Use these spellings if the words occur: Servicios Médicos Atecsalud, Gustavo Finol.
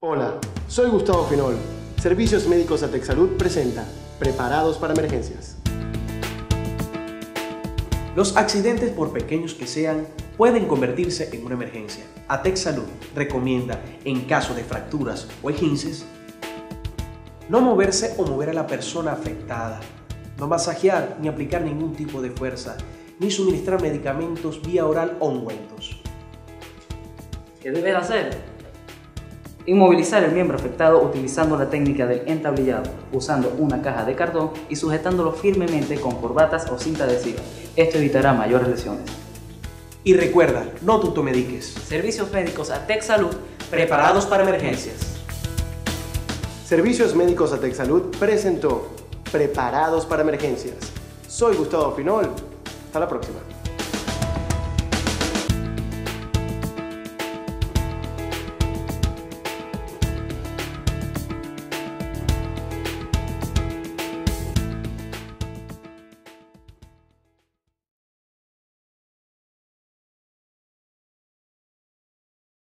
Hola, soy Gustavo Finol. Servicios Médicos Atecsalud presenta Preparados para Emergencias. Los accidentes, por pequeños que sean, pueden convertirse en una emergencia. Atecsalud recomienda, en caso de fracturas o esguinces, no moverse o mover a la persona afectada, no masajear ni aplicar ningún tipo de fuerza, ni suministrar medicamentos vía oral o ungüentos. ¿Qué debes hacer? Inmovilizar el miembro afectado utilizando la técnica del entablillado, usando una caja de cartón y sujetándolo firmemente con corbatas o cinta adhesiva. Esto evitará mayores lesiones. Y recuerda, no te automediques. Servicios Médicos Atecsalud, preparados para emergencias. Servicios Médicos Atecsalud presentó Preparados para Emergencias. Soy Gustavo Finol. Hasta la próxima.